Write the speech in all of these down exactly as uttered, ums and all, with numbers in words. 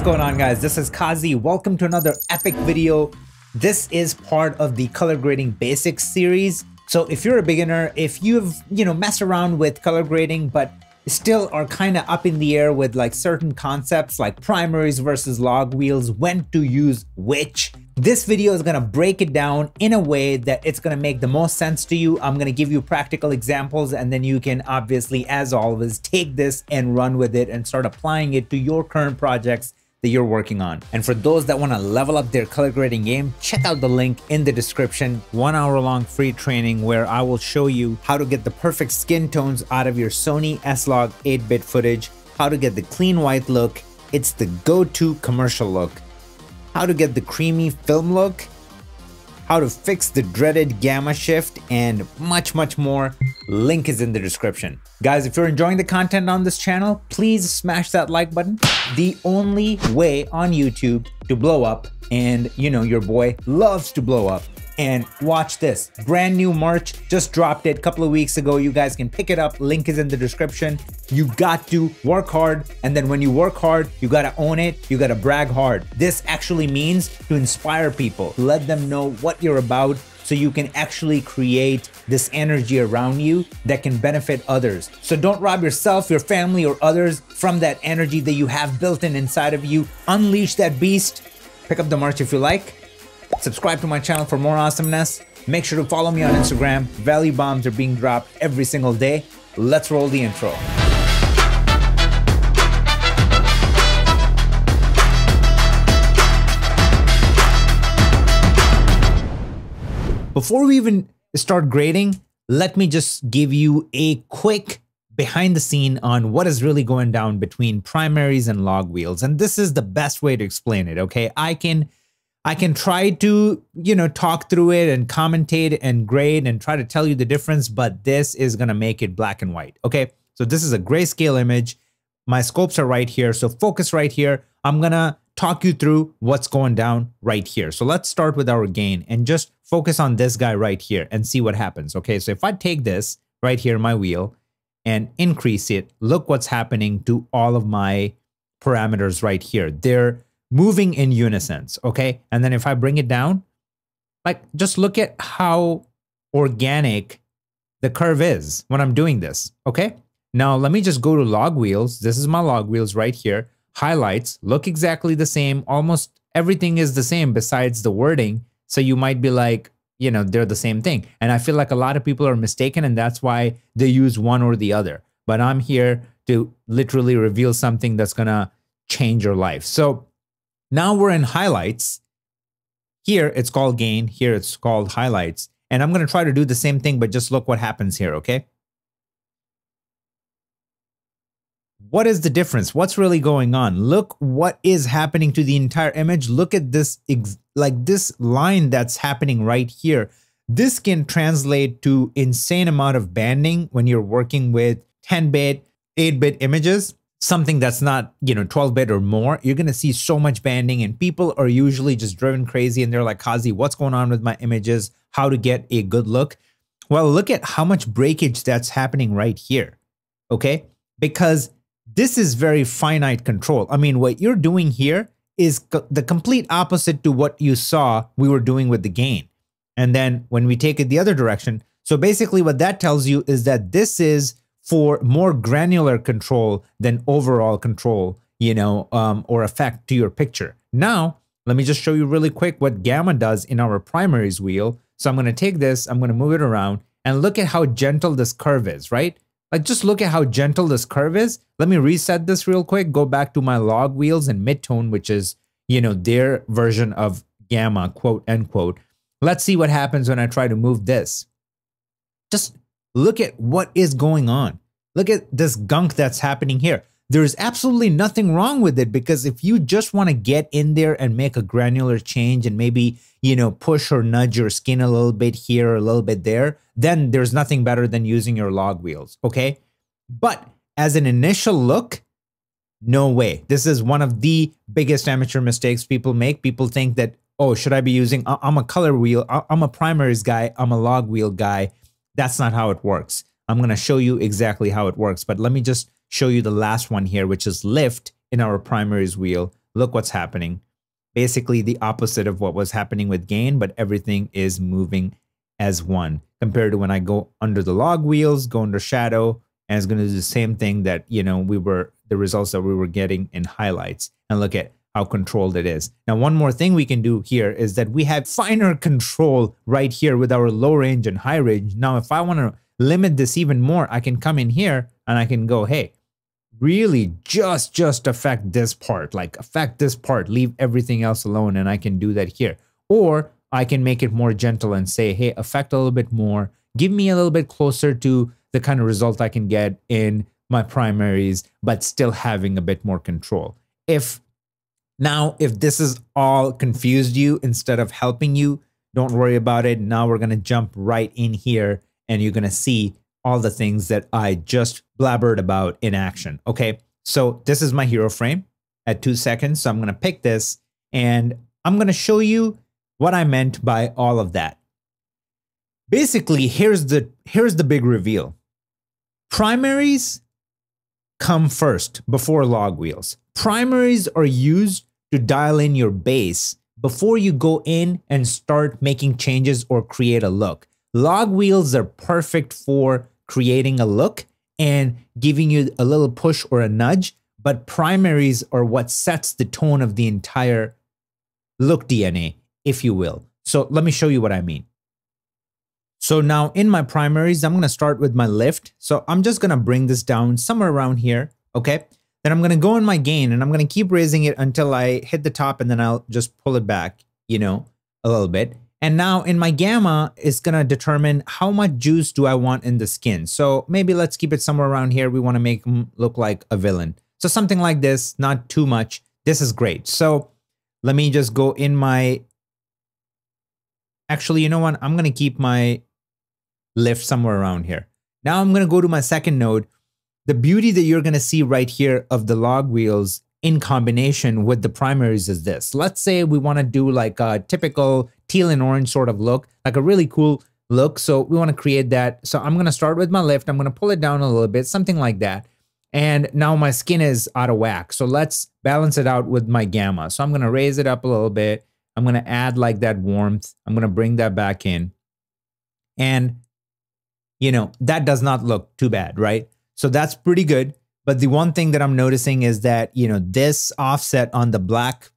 What's going on, guys? This is Kazi. Welcome to another epic video. This is part of the color grading basics series. So if you're a beginner, if you've, you know, messed around with color grading, but still are kind of up in the air with like certain concepts like primaries versus log wheels, when to use which, this video is going to break it down in a way that it's going to make the most sense to you. I'm going to give you practical examples, and then you can obviously, as always, take this and run with it and start applying it to your current projects that you're working on. And for those that want to level up their color grading game, check out the link in the description. One hour long free training where I will show you how to get the perfect skin tones out of your Sony S-Log eight bit footage, how to get the clean white look, it's the go-to commercial look, how to get the creamy film look, how to fix the dreaded gamma shift, and much, much more. Link is in the description. Guys, if you're enjoying the content on this channel, please smash that like button. The only way on YouTube to blow up, and you know your boy loves to blow up. And watch this, brand new merch, just dropped it a couple of weeks ago. You guys can pick it up, link is in the description. You got to work hard, and then when you work hard, you gotta own it, you gotta brag hard. This actually means to inspire people, let them know what you're about, so you can actually create this energy around you that can benefit others. So don't rob yourself, your family, or others from that energy that you have built in inside of you. Unleash that beast. Pick up the merch if you like. Subscribe to my channel for more awesomeness. Make sure to follow me on Instagram. Value bombs are being dropped every single day. Let's roll the intro. Before we even start grading, let me just give you a quick behind the scene on what is really going down between primaries and log wheels. And this is the best way to explain it, okay? I can I can try to, you know, talk through it and commentate and grade and try to tell you the difference, but this is going to make it black and white. Okay. So this is a grayscale image. My scopes are right here. So focus right here. I'm going to talk you through what's going down right here. So let's start with our gain and just focus on this guy right here and see what happens. Okay. So if I take this right here, my wheel, and increase it, look what's happening to all of my parameters right here. They're moving in unison, okay? And then if I bring it down, like just look at how organic the curve is when I'm doing this, okay? Now, let me just go to log wheels. This is my log wheels right here. Highlights look exactly the same. Almost everything is the same besides the wording. So you might be like, you know, they're the same thing. And I feel like a lot of people are mistaken, and that's why they use one or the other. But I'm here to literally reveal something that's gonna change your life. So now we're in highlights. Here it's called gain, here it's called highlights. And I'm gonna try to do the same thing, but just look what happens here, okay? What is the difference? What's really going on? Look what is happening to the entire image. Look at this, like this line that's happening right here. This can translate to insane amount of banding when you're working with ten bit, eight bit images. Something that's not, you know, twelve bit or more, you're going to see so much banding, and people are usually just driven crazy. And they're like, Kazi, what's going on with my images? How to get a good look? Well, look at how much breakage that's happening right here. Okay. Because this is very finite control. I mean, what you're doing here is co- the complete opposite to what you saw we were doing with the gain. And then when we take it the other direction. So basically what that tells you is that this is for more granular control than overall control, you know, um, or effect to your picture. Now, let me just show you really quick what gamma does in our primaries wheel. So I'm going to take this, I'm going to move it around, and look at how gentle this curve is, right? Like just look at how gentle this curve is. Let me reset this real quick, go back to my log wheels and midtone, which is, you know, their version of gamma, quote, end quote. Let's see what happens when I try to move this. Just look at what is going on. Look at this gunk that's happening here. There's absolutely nothing wrong with it, because if you just want to get in there and make a granular change and maybe, you know, push or nudge your skin a little bit here, a little bit there, then there's nothing better than using your log wheels, okay? But as an initial look, no way. This is one of the biggest amateur mistakes people make. People think that, oh, should I be using, I'm a color wheel, I'm a primaries guy, I'm a log wheel guy. That's not how it works. I'm going to show you exactly how it works, but let me just show you the last one here, which is lift in our primaries wheel. look what's happening. Basically the opposite of what was happening with gain, but everything is moving as one compared to when I go under the log wheels, go under shadow, and it's going to do the same thing that, you know, we were, the results that we were getting in highlights, and look at how controlled it is. Now, one more thing we can do here is that we have finer control right here with our low range and high range. Now, if I want to limit this even more, I can come in here and I can go, hey, really just, just affect this part, like affect this part, leave everything else alone. And I can do that here. Or I can make it more gentle and say, hey, affect a little bit more. Give me a little bit closer to the kind of result I can get in my primaries, but still having a bit more control. If now, if this is all confused you instead of helping you, don't worry about it. Now we're going to jump right in here and you're going to see all the things that I just blabbered about in action. Okay, so this is my hero frame at two seconds. So I'm going to pick this and I'm going to show you what I meant by all of that. Basically, here's the, here's the big reveal. Primaries come first before log wheels. Primaries are used to dial in your base before you go in and start making changes or create a look. Log wheels are perfect for creating a look and giving you a little push or a nudge, but primaries are what sets the tone of the entire look D N A, if you will. So let me show you what I mean. So now in my primaries, I'm going to start with my lift. So I'm just going to bring this down somewhere around here. Okay. Then I'm going to go in my gain and I'm going to keep raising it until I hit the top, and then I'll just pull it back, you know, a little bit. And now in my gamma, it's going to determine how much juice do I want in the skin. So maybe let's keep it somewhere around here. We want to make him look like a villain. So something like this, not too much. This is great. So let me just go in my, actually, you know what? I'm going to keep my lift somewhere around here. Now I'm going to go to my second node. The beauty that you're going to see right here of the log wheels in combination with the primaries is this. Let's say we want to do like a typical teal and orange sort of look, like a really cool look. So we want to create that. So I'm going to start with my lift. I'm going to pull it down a little bit, something like that. And now my skin is out of whack. So let's balance it out with my gamma. So I'm going to raise it up a little bit. I'm going to add like that warmth. I'm going to bring that back in. And you know, that does not look too bad, right? So that's pretty good. But the one thing that I'm noticing is that, you know, this offset on the black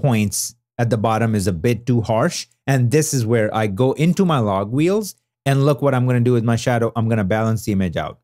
points at the bottom is a bit too harsh. And this is where I go into my log wheels and look what I'm going to do with my shadow. I'm going to balance the image out.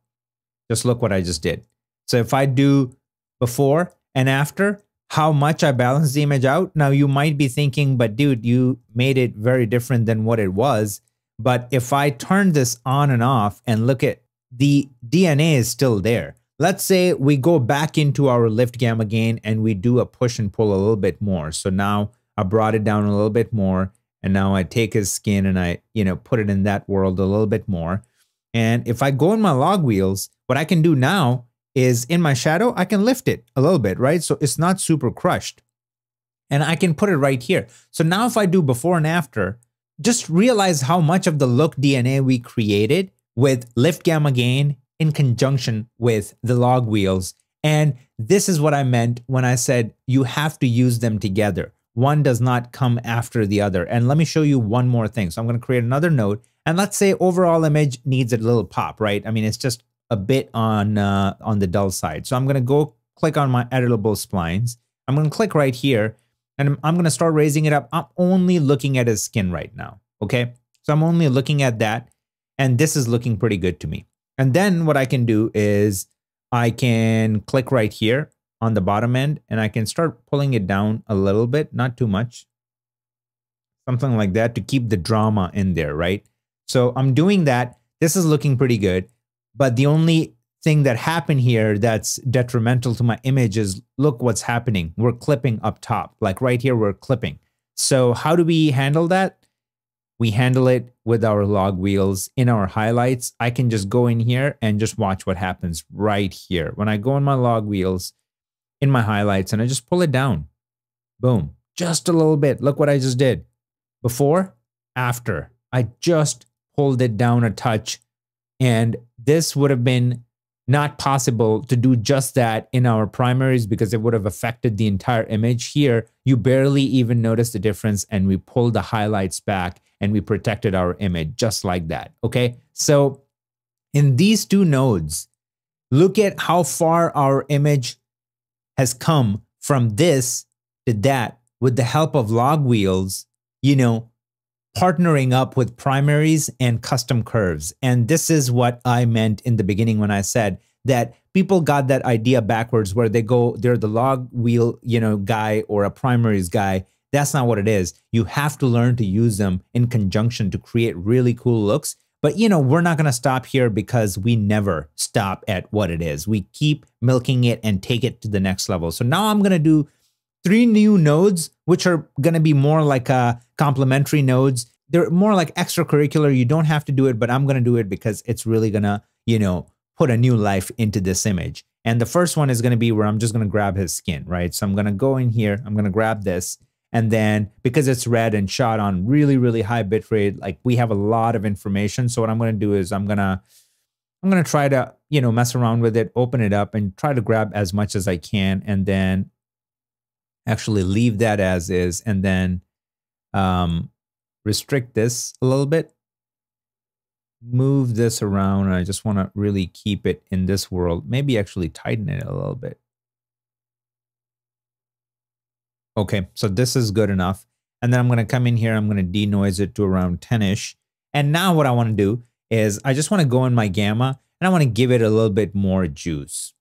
Just look what I just did. So if I do before and after, how much I balance the image out. Now you might be thinking, but dude, you made it very different than what it was. But if I turn this on and off and look at the D N A is still there. Let's say we go back into our lift gamma gain and we do a push and pull a little bit more. So now I brought it down a little bit more, and now I take his skin and I, you know, put it in that world a little bit more. And if I go in my log wheels, what I can do now is in my shadow, I can lift it a little bit, right? So it's not super crushed, and I can put it right here. So now if I do before and after, just realize how much of the look D N A we created with lift gamma gain in conjunction with the log wheels. And this is what I meant when I said you have to use them together. One does not come after the other. And let me show you one more thing. So I'm going to create another node. And let's say overall image needs a little pop, right? I mean, it's just a bit on, uh, on the dull side. So I'm going to go click on my editable splines. I'm going to click right here. And I'm going to start raising it up. I'm only looking at his skin right now. Okay. So I'm only looking at that. And this is looking pretty good to me. And then what I can do is I can click right here on the bottom end and I can start pulling it down a little bit, not too much. Something like that to keep the drama in there, right? So I'm doing that. This is looking pretty good. But the only thing that happened here that's detrimental to my image is look what's happening. We're clipping up top, like right here, we're clipping. So how do we handle that? We handle it with our log wheels in our highlights. I can just go in here and just watch what happens right here. When I go in my log wheels in my highlights and I just pull it down, boom, just a little bit. Look what I just did before, after. I just pulled it down a touch, and this would have been not possible to do just that in our primaries because it would have affected the entire image. Here, you barely even notice the difference, and we pulled the highlights back and we protected our image just like that, okay? So in these two nodes, look at how far our image has come from this to that with the help of Log Wheels, you know, partnering up with primaries and custom curves. And this is what I meant in the beginning when I said that people got that idea backwards where they go, they're the log wheel, you know, guy or a primaries guy. That's not what it is. You have to learn to use them in conjunction to create really cool looks. But, you know, we're not going to stop here because we never stop at what it is. We keep milking it and take it to the next level. So now I'm going to do three new nodes, which are going to be more like uh, complementary nodes. They're more like extracurricular. You don't have to do it, but I'm going to do it because it's really going to, you know, put a new life into this image. And the first one is going to be where I'm just going to grab his skin, right? So I'm going to go in here. I'm going to grab this. And then because it's red and shot on really, really high bitrate, like we have a lot of information. So what I'm going to do is I'm going to I'm going to try to, you know, mess around with it, open it up and try to grab as much as I can. And then actually leave that as is, and then um, restrict this a little bit. Move this around. I just want to really keep it in this world. Maybe actually tighten it a little bit. Okay, so this is good enough. And then I'm going to come in here. I'm going to denoise it to around ten-ish. And now what I want to do is I just want to go in my gamma, and I want to give it a little bit more juice.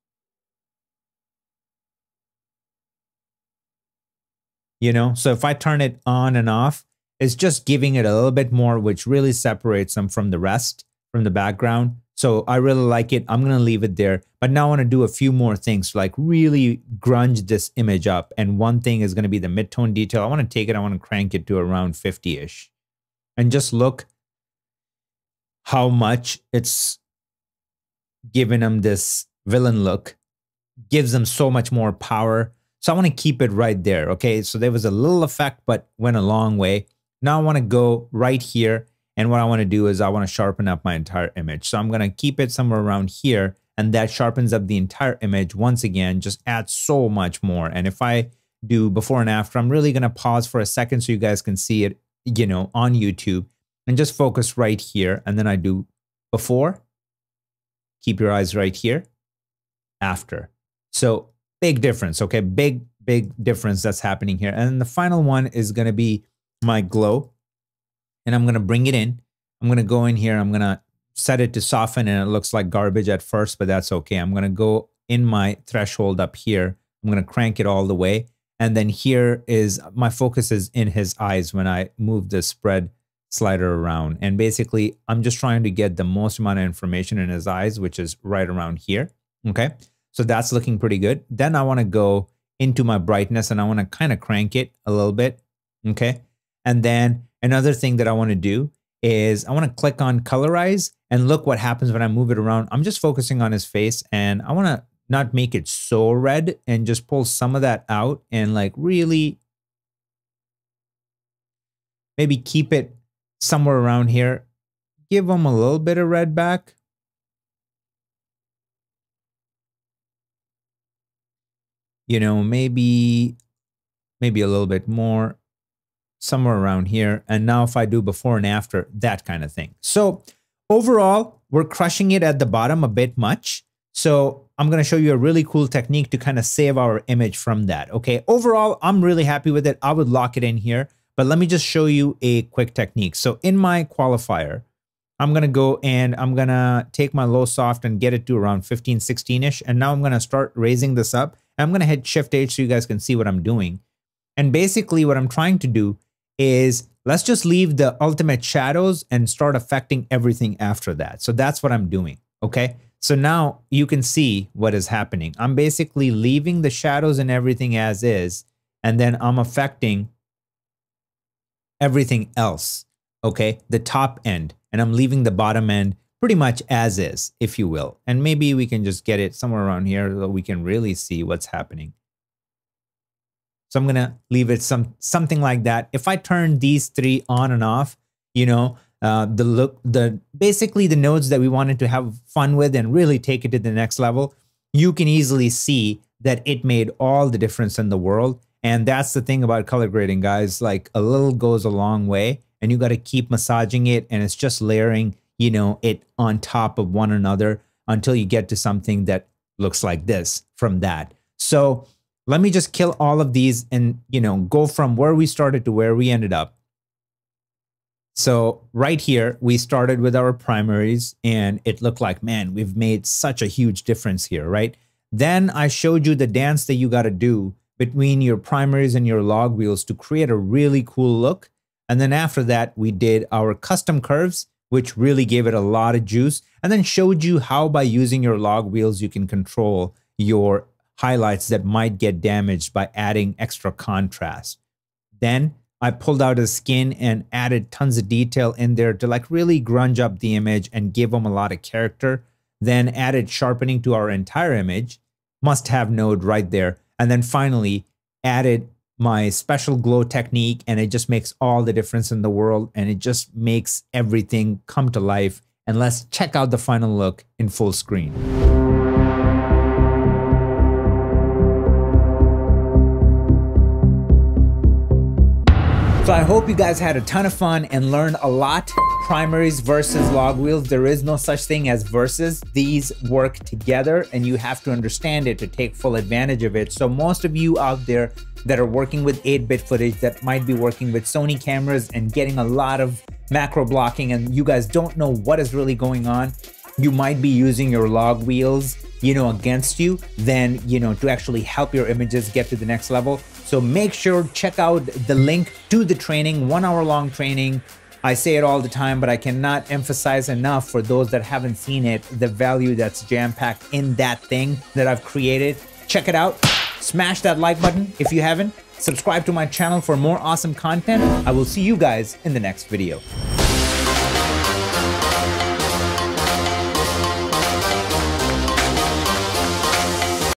You know, so if I turn it on and off, it's just giving it a little bit more, which really separates them from the rest, from the background. So I really like it. I'm going to leave it there. But now I want to do a few more things, like really grunge this image up. And one thing is going to be the mid-tone detail. I want to take it. I want to crank it to around fifty-ish. And just look how much it's given them this villain look. Gives them so much more power. So I want to keep it right there, okay? So there was a little effect, but went a long way. Now I want to go right here, and what I want to do is I want to sharpen up my entire image. So I'm going to keep it somewhere around here, and that sharpens up the entire image. Once again, just adds so much more. And if I do before and after, I'm really going to pause for a second so you guys can see it, you know, on YouTube, and just focus right here. And then I do before, keep your eyes right here, after. So big difference, okay? Big, big difference that's happening here. And the final one is going to be my glow. And I'm going to bring it in. I'm going to go in here. I'm going to set it to soften, and it looks like garbage at first, but that's okay. I'm going to go in my threshold up here. I'm going to crank it all the way. And then here is my focus is in his eyes when I move the spread slider around. And basically, I'm just trying to get the most amount of information in his eyes, which is right around here, okay? So that's looking pretty good. Then I want to go into my brightness, and I want to kind of crank it a little bit. Okay. And then another thing that I want to do is I want to click on colorize, and look what happens when I move it around. I'm just focusing on his face, and I want to not make it so red, and just pull some of that out, and like really maybe keep it somewhere around here. Give him a little bit of red back. You know, maybe, maybe a little bit more, somewhere around here. And now if I do before and after, that kind of thing. So overall, we're crushing it at the bottom a bit much. So I'm going to show you a really cool technique to kind of save our image from that. Okay, overall, I'm really happy with it. I would lock it in here, but let me just show you a quick technique. So in my qualifier, I'm going to go and I'm going to take my low soft and get it to around fifteen, sixteen-ish. And now I'm going to start raising this up. I'm going to hit Shift H so you guys can see what I'm doing. And basically what I'm trying to do is let's just leave the ultimate shadows and start affecting everything after that. So that's what I'm doing. Okay. So now you can see what is happening. I'm basically leaving the shadows and everything as is, and then I'm affecting everything else. Okay. The top end, and I'm leaving the bottom end pretty much as is, if you will. And maybe we can just get it somewhere around here so we can really see what's happening. So I'm going to leave it some something like that. If I turn these three on and off, you know, uh, the look, the basically the nodes that we wanted to have fun with and really take it to the next level, you can easily see that it made all the difference in the world. And that's the thing about color grading, guys. Like, a little goes a long way, and you got to keep massaging it, and it's just layering, you know, it on top of one another until you get to something that looks like this from that. So let me just kill all of these and, you know, go from where we started to where we ended up. So right here, we started with our primaries, and it looked like, man, we've made such a huge difference here, right? Then I showed you the dance that you got to do between your primaries and your log wheels to create a really cool look. And then after that, we did our custom curves, which really gave it a lot of juice, and then showed you how by using your log wheels, you can control your highlights that might get damaged by adding extra contrast. Then I pulled out his skin and added tons of detail in there to like really grunge up the image and give him a lot of character. Then added sharpening to our entire image, must have node right there. And then finally added my special glow technique, and it just makes all the difference in the world, and it just makes everything come to life. And let's check out the final look in full screen. So I hope you guys had a ton of fun and learned a lot. Primaries versus log wheels. There is no such thing as versus. These work together, and you have to understand it to take full advantage of it. So most of you out there that are working with eight bit footage, that might be working with Sony cameras and getting a lot of macro blocking, and you guys don't know what is really going on, you might be using your log wheels, you know, against you, then, you know, to actually help your images get to the next level. So make sure, check out the link to the training, one hour long training. I say it all the time, but I cannot emphasize enough for those that haven't seen it, the value that's jam-packed in that thing that I've created. Check it out. Smash that like button if you haven't. Subscribe to my channel for more awesome content. I will see you guys in the next video.